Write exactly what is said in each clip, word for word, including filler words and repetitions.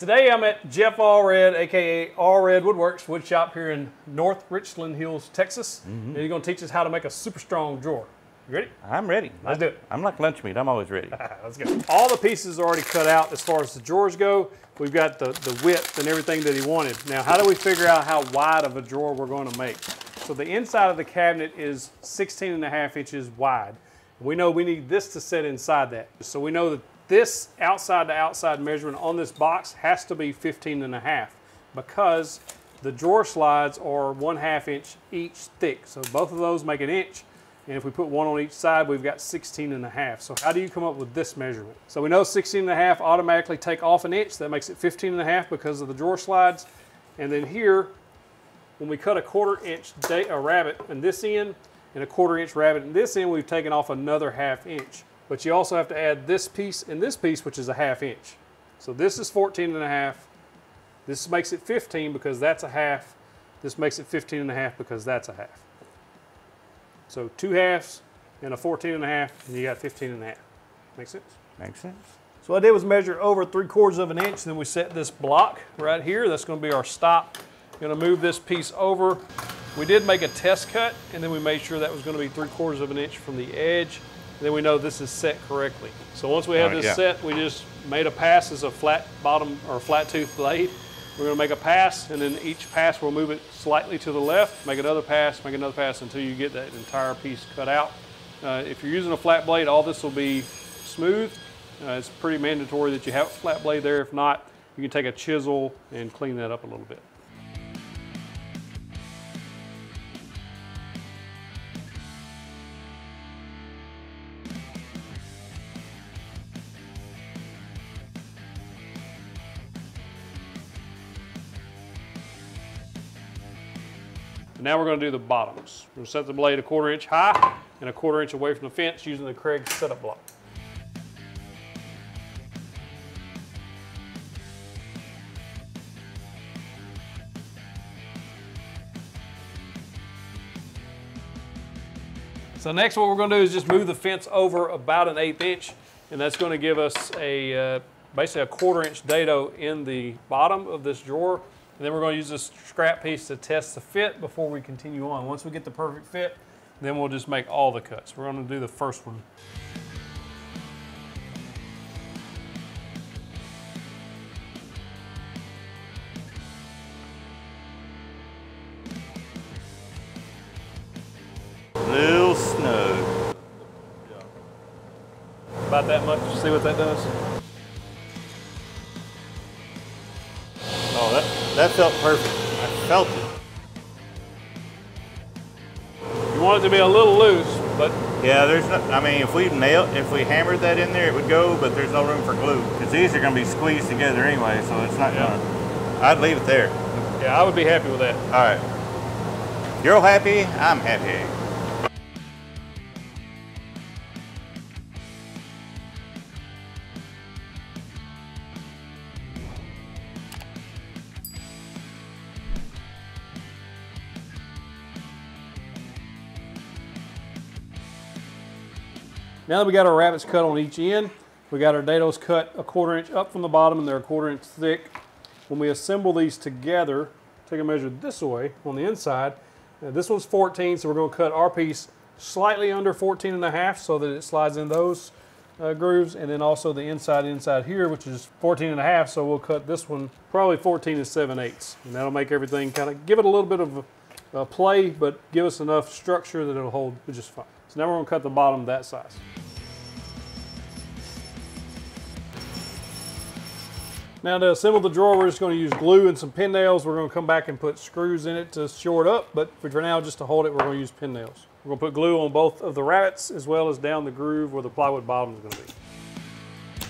Today I'm at Jeff Allred, aka Allred Woodworks wood shop here in North Richland Hills, Texas. Mm-hmm. And you're gonna teach us how to make a super strong drawer. You ready? I'm ready. Let's do it. I'm like lunch meat, I'm always ready. Let's go. All the pieces are already cut out as far as the drawers go. We've got the, the width and everything that he wanted. Now, how do we figure out how wide of a drawer we're gonna make? So the inside of the cabinet is sixteen and a half inches wide. We know we need this to sit inside that. So we know that this outside to outside measurement on this box has to be fifteen and a half because the drawer slides are one half inch each thick. So both of those make an inch. And if we put one on each side, we've got sixteen and a half. So how do you come up with this measurement? So we know sixteen and a half automatically take off an inch. That makes it fifteen and a half because of the drawer slides. And then here, when we cut a quarter inch a rabbit in this end and a quarter inch rabbit in this end, we've taken off another half inch. But you also have to add this piece and this piece, which is a half inch. So this is fourteen and a half. This makes it fifteen because that's a half. This makes it fifteen and a half because that's a half. So two halves and a fourteen and a half, and you got fifteen and a half. Make sense? Makes sense. So what I did was measure over three quarters of an inch, then we set this block right here. That's gonna be our stop. Gonna move this piece over. We did make a test cut, and then we made sure that was gonna be three quarters of an inch from the edge. Then we know this is set correctly. So once we have right, this yeah. set, we just made a pass as a flat bottom or flat tooth blade. We're gonna make a pass, and then each pass we'll move it slightly to the left, make another pass, make another pass until you get that entire piece cut out. Uh, if you're using a flat blade, all this will be smooth. Uh, it's pretty mandatory that you have a flat blade there. If not, you can take a chisel and clean that up a little bit. Now we're going to do the bottoms. We're going to set the blade a quarter inch high and a quarter inch away from the fence using the Kreg setup block. So next what we're going to do is just move the fence over about an eighth inch, and that's going to give us a uh, basically a quarter inch dado in the bottom of this drawer. And then we're going to use this scrap piece to test the fit before we continue on. Once we get the perfect fit, then we'll just make all the cuts. We're going to do the first one. A little snug. About that much. See what that does? That felt perfect. I felt it. You want it to be a little loose, but yeah, there's no. I mean, if we nailed, if we hammered that in there, it would go. But there's no room for glue. Because these are going to be squeezed together anyway, so it's not yeah. gonna. I'd leave it there. Yeah, I would be happy with that. All right. You're happy. I'm happy. Now that we got our rabbits cut on each end, we got our dados cut a quarter inch up from the bottom and they're a quarter inch thick. When we assemble these together, take a measure this way on the inside. Now this one's fourteen, so we're gonna cut our piece slightly under fourteen and a half so that it slides in those uh, grooves, and then also the inside inside here, which is fourteen and a half, so we'll cut this one probably fourteen and seven eighths. And that'll make everything kind of, give it a little bit of a, a play, but give us enough structure that it'll hold just fine. So now we're gonna cut the bottom that size. Now to assemble the drawer, we're just gonna use glue and some pin nails. We're gonna come back and put screws in it to shore it up, but for now, just to hold it, we're gonna use pin nails. We're gonna put glue on both of the rabbits as well as down the groove where the plywood bottom is gonna be.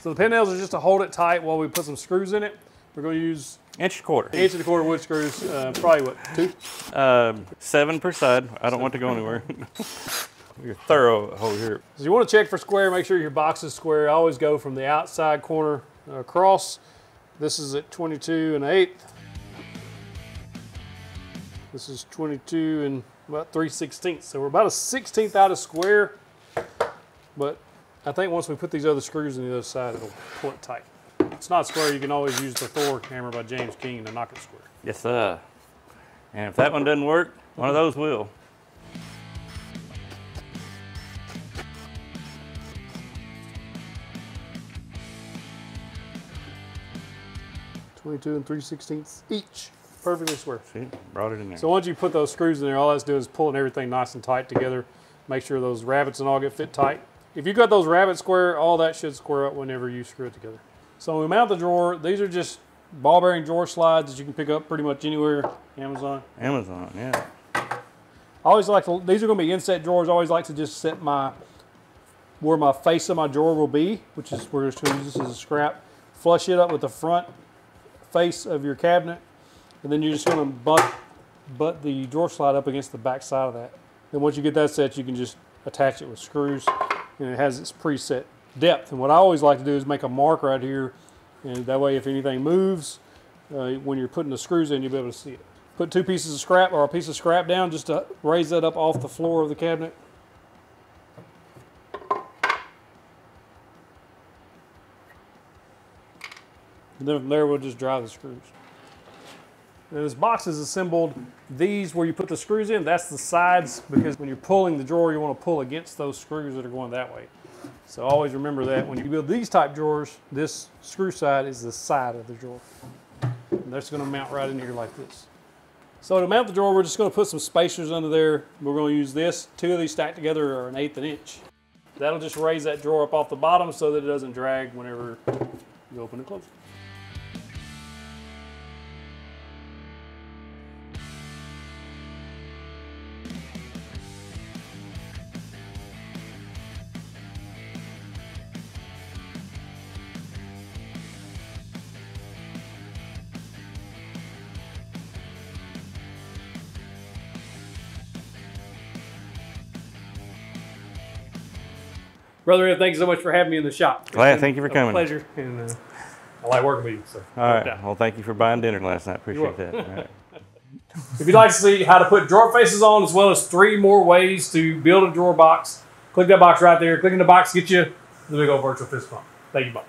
So the pin nails are just to hold it tight while we put some screws in it. We're gonna use inch and a quarter. Inch and a quarter wood screws, uh, probably what, two? Uh, seven per side. I don't want to go anywhere. You're thorough over here. So you want to check for square, make sure your box is square. I always go from the outside corner across. This is at twenty-two and an eighth. This is twenty-two and about three sixteenths. So we're about a sixteenth out of square, but I think once we put these other screws on the other side, it'll pull it tight. it's not square, you can always use the Thor hammer by James King to knock it square. Yes, sir. And if that one doesn't work, one of those will. twenty-two and three sixteenths each, perfectly square. See, brought it in there. So once you put those screws in there, all that's doing is pulling everything nice and tight together. Make sure those rabbets and all get fit tight. If you got those rabbits square, all that should square up whenever you screw it together. So we mount the drawer. These are just ball bearing drawer slides that you can pick up pretty much anywhere. Amazon. Amazon, yeah. I always like to, these are gonna be inset drawers. I always like to just set my, where my face of my drawer will be, which is, we're just gonna use this as a scrap. Flush it up with the front face of your cabinet, and then you're just gonna butt, butt the drawer slide up against the back side of that. Then once you get that set, you can just attach it with screws, and it has its preset depth. And what I always like to do is make a mark right here, and that way if anything moves, uh, when you're putting the screws in, you'll be able to see it. Put two pieces of scrap or a piece of scrap down just to raise that up off the floor of the cabinet. And then from there, we'll just drive the screws. Now this box is assembled. These, where you put the screws in, that's the sides, because when you're pulling the drawer, you want to pull against those screws that are going that way. So always remember that when you build these type drawers, this screw side is the side of the drawer. And that's going to mount right in here like this. So to mount the drawer, we're just going to put some spacers under there. We're going to use this. Two of these stacked together are an eighth an inch. That'll just raise that drawer up off the bottom so that it doesn't drag whenever you open and close it. Brother Ed, thank you so much for having me in the shop. Glad, thank you for coming. A pleasure, and uh, I like working with you. So. All right, well, thank you for buying dinner last night. Appreciate that. All right. If you'd like to see how to put drawer faces on, as well as three more ways to build a drawer box, click that box right there. Click in the box, get you the big old virtual fist bump. Thank you, Bob.